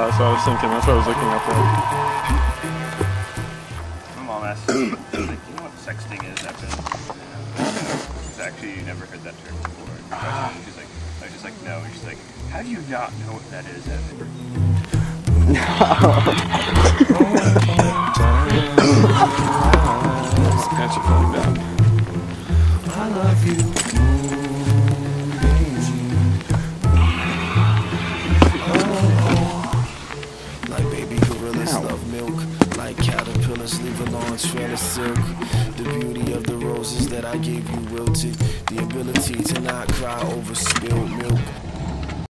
So I was thinking, that's what I was looking up there. My mom asked me, like, you know what sexting is, Evan? She's actually, you never heard that term before. She's like, I was just like, no. She's like, how do you not know what that is, Evan? No. I love you. Shred of silk, the beauty of the roses that I gave you wilted, the ability to not cry over spilled milk.